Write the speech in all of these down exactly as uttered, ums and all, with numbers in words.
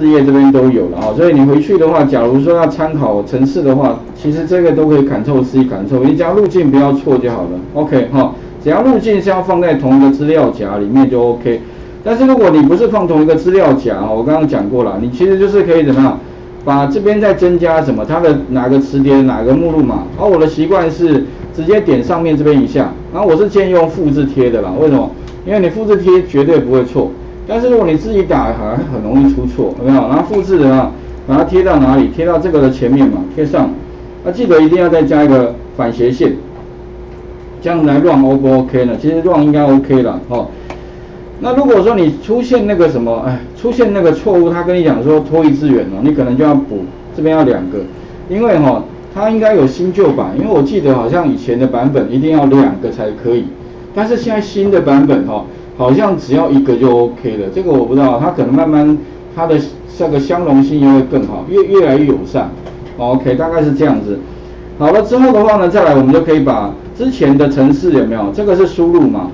事业这边都有了啊，所以你回去的话，假如说要参考程式的话，其实这个都可以 Control C Control V， 只要路径不要错就好了 ，OK 哈、哦，只要路径是要放在同一个资料夹里面就 OK。但是如果你不是放同一个资料夹，我刚刚讲过了，你其实就是可以怎么样，把这边再增加什么它的哪个磁碟哪个目录码，而、哦、我的习惯是直接点上面这边一下，然后我是建议用复制贴的啦，为什么？因为你复制贴绝对不会错。但是如果你自己打好像很容易出错，有没有？然后复制的啊，把它贴到哪里？贴到这个的前面嘛，贴上。那、啊、记得一定要再加一个反斜线，这样来 run O 不 OK 呢？其实 run 应该 OK 啦，哦。那如果说你出现那个什么，哎，出现那个错误，他跟你讲说脱离资源哦，你可能就要补，这边要两个，因为哈、哦，它应该有新旧版，因为我记得好像以前的版本一定要两个才可以，但是现在新的版本哈、哦。好像只要一个就 OK 了，这个我不知道，它可能慢慢它的这个相容性也会更好，越越来越友善 ，OK， 大概是这样子。好了之后的话呢，再来我们就可以把之前的程式有没有？这个是输入嘛，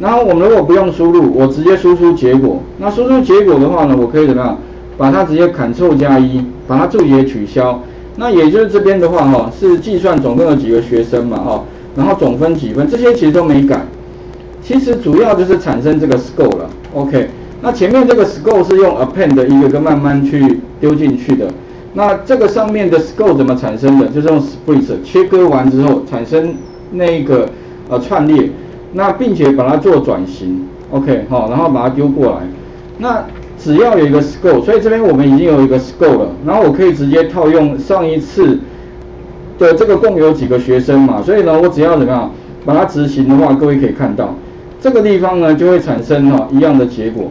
然后我们如果不用输入，我直接输出结果。那输出结果的话呢，我可以怎么样？把它直接 Control 加一，把它注解取消。那也就是这边的话哈、哦，是计算总共有几个学生嘛哈、哦，然后总分几分，这些其实都没改。其实主要就是产生这个 score 了 ，OK。那前面这个 score 是用 append 的一个个慢慢去丢进去的。那这个上面的 score 怎么产生的？就是用 split 切割完之后产生那个呃串列，那并且把它做转型 ，OK 好、哦，然后把它丢过来。那只要有一个 score， 所以这边我们已经有一个 score 了，然后我可以直接套用上一次的这个共有几个学生嘛，所以呢，我只要怎么样把它执行的话，各位可以看到。这个地方呢，就会产生哈、哦、一样的结果，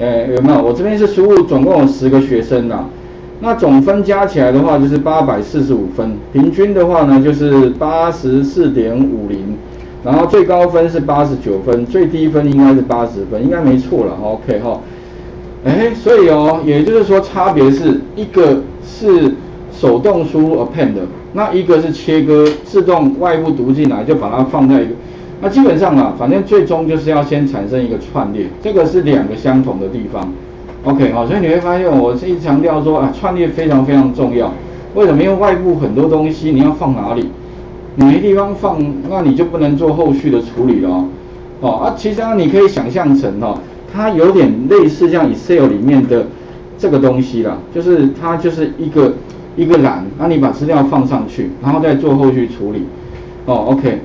呃，有没有？我这边是输入总共有十个学生啦，那总分加起来的话就是八百四十五分，平均的话呢就是 八十四点五零， 然后最高分是八十九分，最低分应该是八十分，应该没错了 ，OK 哈、哦。哎，所以哦，也就是说差别是一个是手动输入 append， 那一个是切割自动外部读进来，就把它放在一个。那基本上啊，反正最终就是要先产生一个串列，这个是两个相同的地方 ，OK 好、哦，所以你会发现我是一强调说啊，串列非常非常重要，为什么？因为外部很多东西你要放哪里，你没地方放，那你就不能做后续的处理了哦。哦啊，其实啊，你可以想象成哦，它有点类似像 Excel 里面的这个东西啦，就是它就是一个一个栏，那、啊、你把资料放上去，然后再做后续处理，哦 ，OK。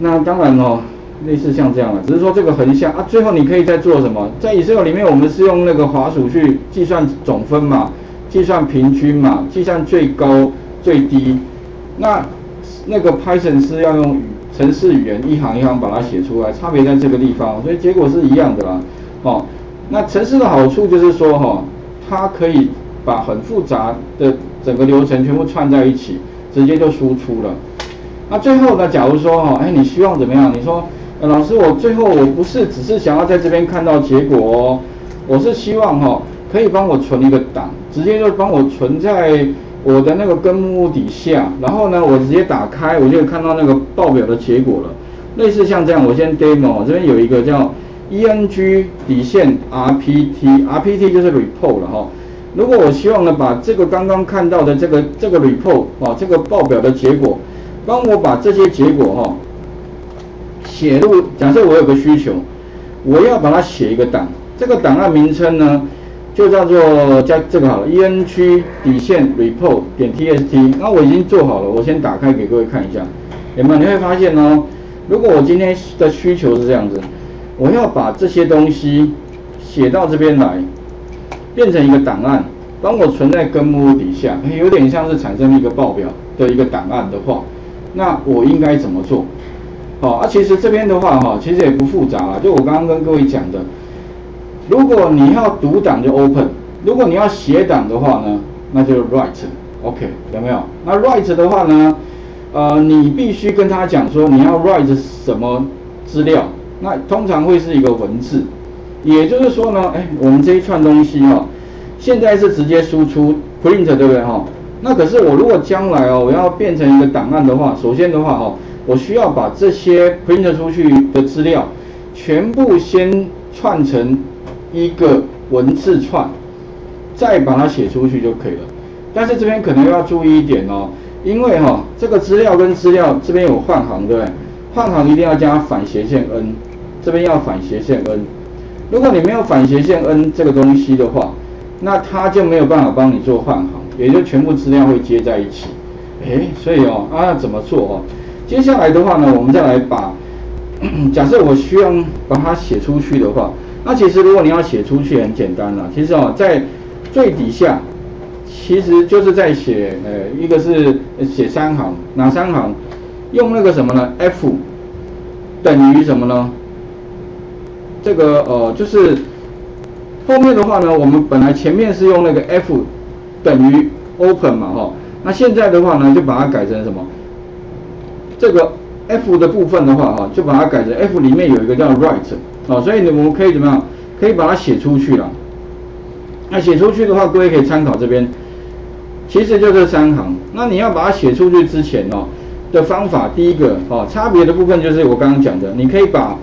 那当然哦，类似像这样的，只是说这个横向啊，最后你可以再做什么？在 Excel 里面，我们是用那个滑鼠去计算总分嘛，计算平均嘛，计算最高最低。那那个 Python 是要用程式语言一行一行把它写出来，差别在这个地方，所以结果是一样的啦。哦，那程式的好处就是说哈、哦，它可以把很复杂的整个流程全部串在一起，直接就输出了。那最后呢？假如说哈，哎，你希望怎么样？你说，呃、老师，我最后我不是只是想要在这边看到结果哦，我是希望哈、哦，可以帮我存一个档，直接就帮我存在我的那个根目录底下，然后呢，我直接打开，我就看到那个报表的结果了。类似像这样，我先 demo 这边有一个叫 E N G 底线 R P T，R P T 就是 report 了哈、哦。如果我希望呢，把这个刚刚看到的这个这个 report 哦，这个报表的结果。帮我把这些结果哈、哦、写入，假设我有个需求，我要把它写一个档，这个档案名称呢就叫做加这个好了 E N G 底线 report 点 T S T， 那我已经做好了，我先打开给各位看一下，有没有？你会发现哦，如果我今天的需求是这样子，我要把这些东西写到这边来，变成一个档案，帮我存在根目录底下，有点像是产生一个报表的一个档案的话。那我应该怎么做？好、哦、啊，其实这边的话哈，其实也不复杂啦，就我刚刚跟各位讲的，如果你要读档就 open， 如果你要写档的话呢，那就 write，OK，、okay, 有没有？那 write 的话呢，呃，你必须跟他讲说你要 write 什么资料，那通常会是一个文字，也就是说呢，哎，我们这一串东西哈、哦，现在是直接输出 print 对不对哈、哦？那可是我如果将来哦，我要变成一个档案的话，首先的话哦，我需要把这些 print 出去的资料全部先串成一个文字串，再把它写出去就可以了。但是这边可能要注意一点哦，因为哈、哦、这个资料跟资料这边有换行，对不对？换行一定要加反斜线 n， 这边要反斜线 n。如果你没有反斜线 n 这个东西的话，那它就没有办法帮你做换行，也就全部资料会接在一起。哎，所以哦啊怎么做哦？接下来的话呢，我们再来把假设我需要把它写出去的话，那其实如果你要写出去很简单啦，其实哦在最底下其实就是在写呃一个是写三行，哪三行？用那个什么呢 ？F 等于什么呢？这个呃就是后面的话呢，我们本来前面是用那个 F 等于 open 嘛哈、哦，那现在的话呢就把它改成什么？这个 F 的部分的话哈、哦，就把它改成 F 里面有一个叫 write 哦，所以你们可以怎么样？可以把它写出去了。那写出去的话，各位可以参考这边，其实就这三行。那你要把它写出去之前哦的方法，第一个哦差别的部分就是我刚刚讲的，你可以把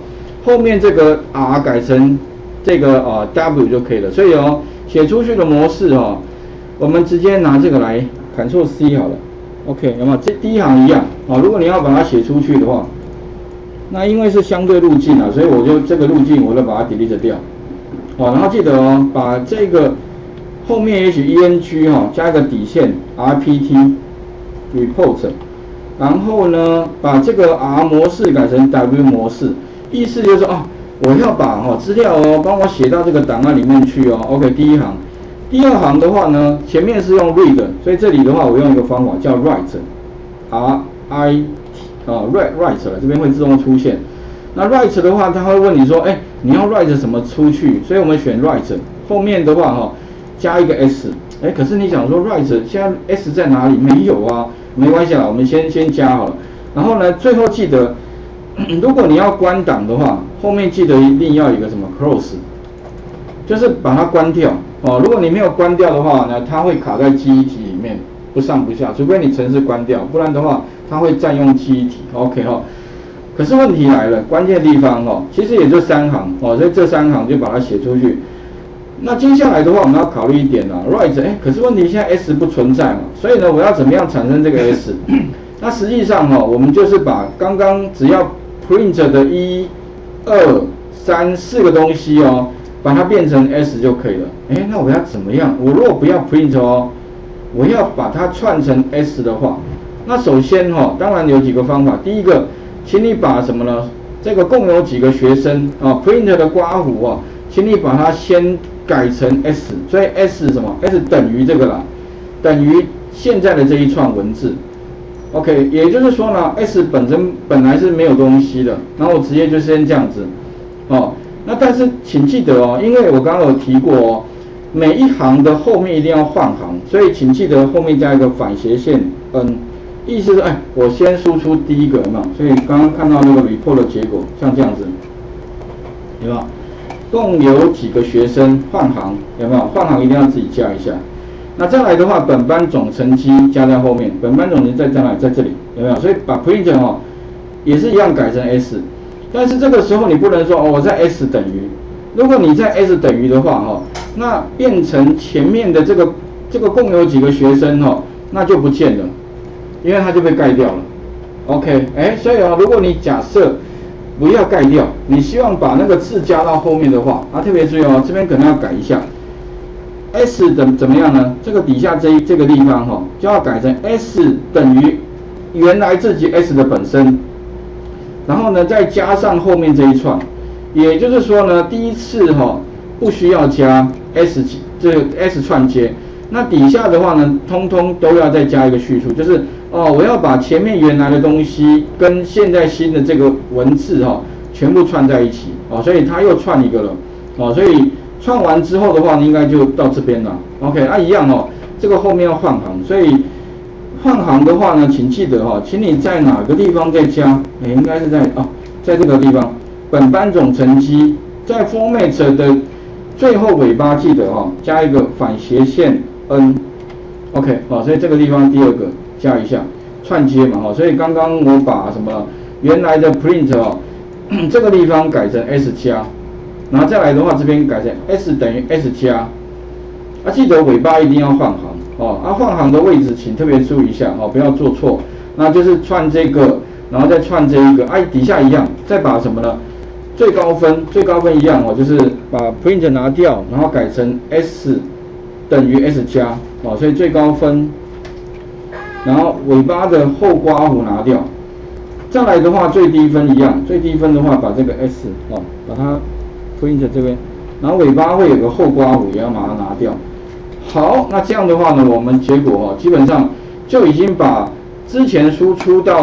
后面这个 R 改成这个啊 W 就可以了，所以哦写出去的模式哦，我们直接拿这个来 Ctrl C 好了 ，OK 有没有？这第一行一样哦，如果你要把它写出去的话，那因为是相对路径啊，所以我就这个路径我就把它 delete 掉，哦，然后记得哦把这个后面也许 E N G 哈、哦、加一个底线 R P T report， 然后呢把这个 R 模式改成 W 模式。意思就是哦，我要把哈、哦、资料哦，帮我写到这个档案里面去哦。OK， 第一行，第二行的话呢，前面是用 read， 所以这里的话我用一个方法叫 write，R I 啊 write write 了，这边会自动出现。那 write 的话，它会问你说，哎，你要 write 什么出去？所以我们选 write， 后面的话哈、哦、加一个 s， 哎，可是你想说 write 现在 s 在哪里？没有啊，没关系啦，我们先先加好了。然后呢，最后记得。如果你要关档的话，后面记得一定要有一个什么 close， 就是把它关掉哦。如果你没有关掉的话呢，它会卡在记忆体里面，不上不下，除非你程式关掉，不然的话它会占用记忆体。OK 哦，可是问题来了，关键地方哦，其实也就三行哦，所以这三行就把它写出去。那接下来的话，我们要考虑一点啦 ，write， 哎，可是问题现在 s 不存在嘛，所以呢，我要怎么样产生这个 s？ 那实际上哦，我们就是把刚刚只要print 的一、二、三、四个东西哦，把它变成 S 就可以了。哎，那我要怎么样？我如果不要 print 哦，我要把它串成 S 的话，那首先哈、哦，当然有几个方法。第一个，请你把什么呢？这个共有几个学生啊 ，print 的刮胡啊，请你把它先改成 S， 所以 S 是什么 ？S 等于这个啦，等于现在的这一串文字。OK， 也就是说呢 ，S 本身本来是没有东西的，然后我直接就先这样子，哦，那但是请记得哦，因为我刚刚有提过哦，每一行的后面一定要换行，所以请记得后面加一个反斜线 n， 意思是哎，我先输出第一个嘛，所以刚刚看到那个 report 的结果像这样子，有没有？共有几个学生换行，有没有？换行一定要自己加一下。那再来的话，本班总成绩加在后面，本班总成绩在在哪？在这里，有没有？所以把 print 哦，也是一样改成 s， 但是这个时候你不能说哦，我在 s 等于，如果你在 s 等于的话哈、哦，那变成前面的这个这个共有几个学生哦，那就不见了，因为它就被盖掉了。OK， 哎，所以哦，如果你假设不要盖掉，你希望把那个字加到后面的话，啊，特别注意哦，这边可能要改一下。S 怎怎么样呢？这个底下这这个地方哈、哦，就要改成 S 等于原来自己 S 的本身，然后呢再加上后面这一串，也就是说呢，第一次哈、哦、不需要加 S 这 S 串接，那底下的话呢，通通都要再加一个叙述，就是哦我要把前面原来的东西跟现在新的这个文字哈、哦、全部串在一起哦，所以它又串一个了哦，所以。串完之后的话，应该就到这边了。OK， 啊一样哦，这个后面要换行，所以换行的话呢，请记得哈、哦，请你在哪个地方再加？哎，应该是在哦，在这个地方，本班总成绩在 format 的最后尾巴记得哈、哦，加一个反斜线 n。OK， 好、哦，所以这个地方第二个加一下串接嘛，哈、哦，所以刚刚我把什么原来的 print 哦，这个地方改成 s 加。然后再来的话，这边改成 s 等于 s 加，啊，记得尾巴一定要换行哦。啊，换行的位置请特别注意一下哦，不要做错。那就是串这个，然后再串这一个，哎、啊，底下一样，再把什么呢？最高分，最高分一样哦，就是把 print 拿掉，然后改成 s 等于 s 加哦，所以最高分。然后尾巴的后刮弧拿掉。再来的话，最低分一样，最低分的话把这个 s 哦，把它 print 这边。 然后尾巴会有个后刮弧，也要把它拿掉。好，那这样的话呢，我们结果哦，基本上就已经把之前输出到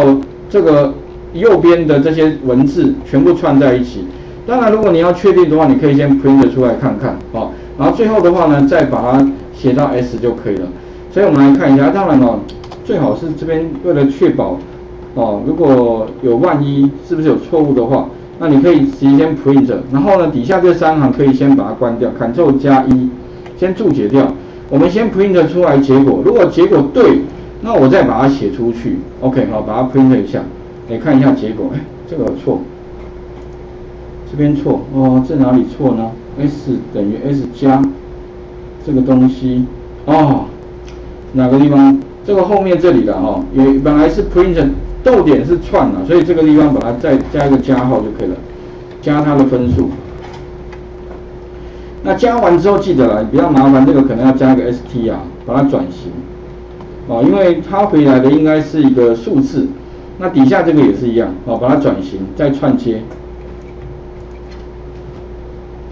这个右边的这些文字全部串在一起。当然，如果你要确定的话，你可以先 print 出来看看哦，然后最后的话呢，再把它写到 s 就可以了。所以我们来看一下，当然哦，最好是这边为了确保哦，如果有万一是不是有错误的话。 那你可以直接先 print， 然后呢，底下这三行可以先把它关掉 ，Ctrl 加一，先注解掉。我们先 print 出来结果，如果结果对，那我再把它写出去。OK， 好，把它 print 一下，来看一下结果。哎，这个有错，这边错哦，这哪里错呢 ？S 等于 S 加，这个东西哦，哪个地方？这个后面这里的哦，也本来是 print。 逗点是串了，所以这个地方把它再加一个加号就可以了，加它的分数。那加完之后记得了，比较麻烦，这个可能要加一个 str 把它转型，哦，因为它回来的应该是一个数字，那底下这个也是一样，哦，把它转型再串接，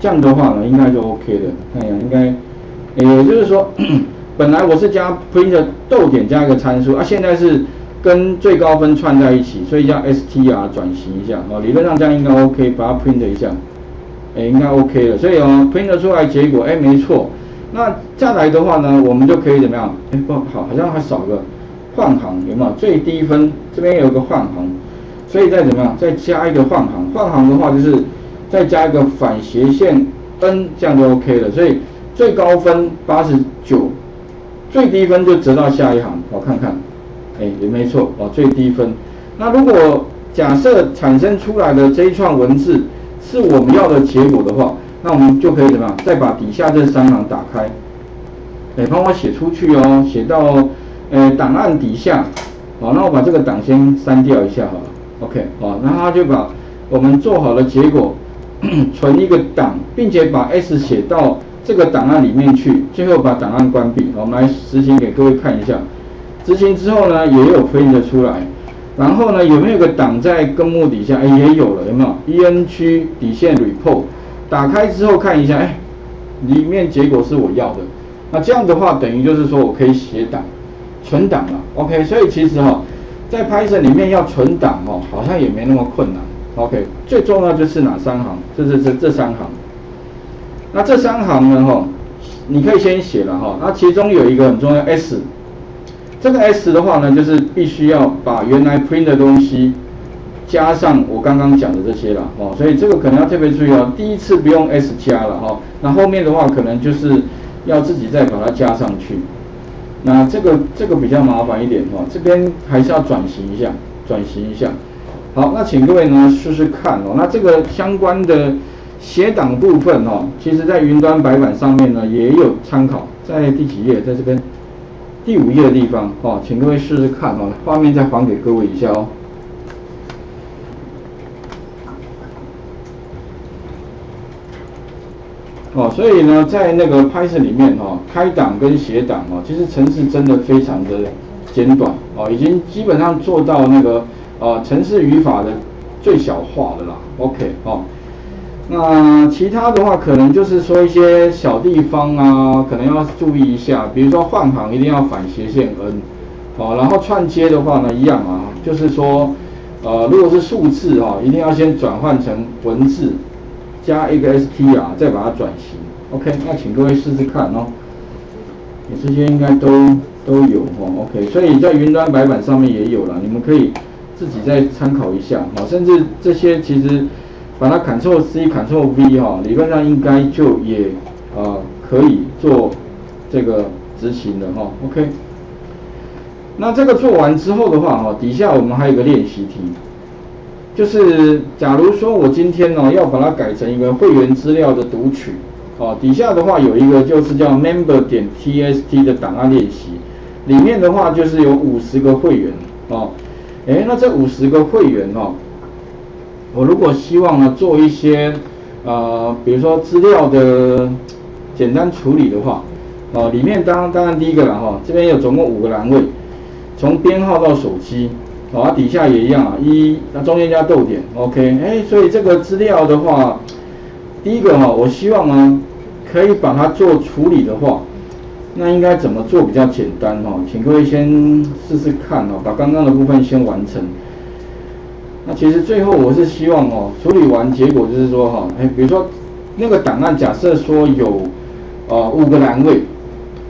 这样的话呢应该就 OK 了。哎呀，应该，也就是说，本来我是加 print 逗点加一个参数，啊，现在是。 跟最高分串在一起，所以要 str 转型一下哦。理论上这样应该 OK， 把它 print 一下，哎、欸，应该 OK 了。所以哦 ，print 出来结果哎、欸、没错。那再来的话呢，我们就可以怎么样？哎、欸，不好，好像还少个换行，有没有？最低分这边有个换行，所以再怎么样？再加一个换行，换行的话就是再加一个反斜线 n， 这样就 OK 了。所以最高分八十九，最低分就折到下一行，我看看。 哎，也没错哦，最低分。那如果假设产生出来的这一串文字是我们要的结果的话，那我们就可以怎么样？再把底下这三行打开，哎，帮我写出去哦，写到呃档案底下。好，那我把这个档先删掉一下好了。OK， 好，然后它就把我们做好的结果存一个档，并且把 S 写到这个档案里面去，最后把档案关闭。我们来实行给各位看一下。 执行之后呢，也有 print 出来，然后呢，有没有个档在根目底下？哎，也有了，有没有 ？E N G 底线 report， 打开之后看一下，哎，里面结果是我要的。那这样的话，等于就是说我可以写档，存档了。OK， 所以其实哈、哦，在 Python 里面要存档哦，好像也没那么困难。OK， 最重要就是哪三行？这这这这三行。那这三行呢、哦，哈，你可以先写了哈、哦。那其中有一个很重要 S。 这个 S 的话呢，就是必须要把原来 print 的东西加上我刚刚讲的这些了哦，所以这个可能要特别注意哦。第一次不用 S 加了哈、哦，那后面的话可能就是要自己再把它加上去。那这个这个比较麻烦一点哦，这边还是要转型一下，转型一下。好，那请各位呢试试看哦。那这个相关的写档部分哦，其实在云端白板上面呢也有参考，在第几页？在这边。 第五页的地方哦，请各位试试看哦，画面再还给各位一下哦。哦，所以呢，在那个 Python 里面哦，开档跟写档哦，其实程式真的非常的简短哦，已经基本上做到那个呃程式语法的最小化的啦。OK 哦，那其他的话可能就是说一些小地方啊，可能要注意一下，比如说换行一定要反斜线 n， 好、哦，然后串接的话呢一样啊，就是说，呃，如果是数字哈、哦，一定要先转换成文字，加一个 str 再把它转型。OK， 那请各位试试看哦，你这些应该都都有哦。OK， 所以在云端白板上面也有了，你们可以自己再参考一下哦，甚至这些其实。 把它 Ctrl C Ctrl V 哈、哦，理论上应该就也呃可以做这个执行的哈、哦。OK， 那这个做完之后的话哈、哦，底下我们还有一个练习题，就是假如说我今天呢、哦、要把它改成一个会员资料的读取哦，底下的话有一个就是叫 member 点 txt 的档案练习，里面的话就是有五十个会员哦，哎，那这五十个会员哦，我如果希望呢做一些呃，比如说资料的简单处理的话，哦，里面当然当然第一个栏哈，这边有总共五个栏位，从编号到手机。 好、哦啊，底下也一样啊，一那、啊、中间加逗点 ，OK， 哎，所以这个资料的话，第一个哈、哦，我希望呢可以把它做处理的话，那应该怎么做比较简单哦？请各位先试试看哦，把刚刚的部分先完成。那其实最后我是希望哦，处理完结果就是说哈、哦，哎，比如说那个档案假设说有呃五个栏位，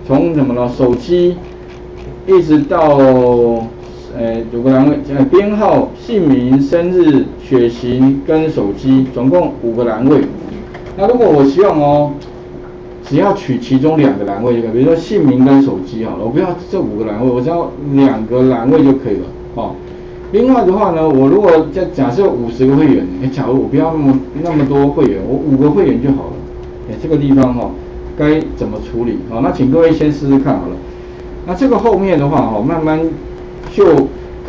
从什么呢？手机一直到。 呃，五个栏位，呃，编号、姓名、生日、血型跟手机，总共五个栏位。那如果我希望哦，只要取其中两个栏位就可以，比如说姓名跟手机好了，我不要这五个栏位，我只要两个栏位就可以了。哦，另外的话呢，我如果假假设五十个会员，哎，假如我不要那么那么多会员，我五个会员就好了。哎，这个地方哈、哦，该怎么处理？好、哦，那请各位先试试看好了。那这个后面的话哈、哦，慢慢。 就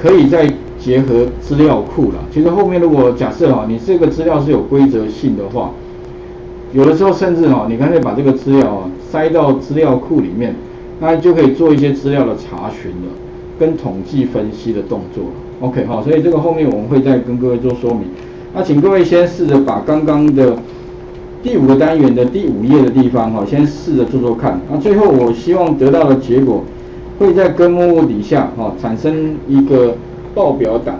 可以再结合资料库了。其实后面如果假设啊，你这个资料是有规则性的话，有的时候甚至啊，你干脆把这个资料啊塞到资料库里面，那就可以做一些资料的查询了，跟统计分析的动作了。OK 好，所以这个后面我们会再跟各位做说明。那请各位先试着把刚刚的第五个单元的第五页的地方哈，先试着做做看。那最后我希望得到的结果。 会在根目录底下哈、哦、产生一个报表档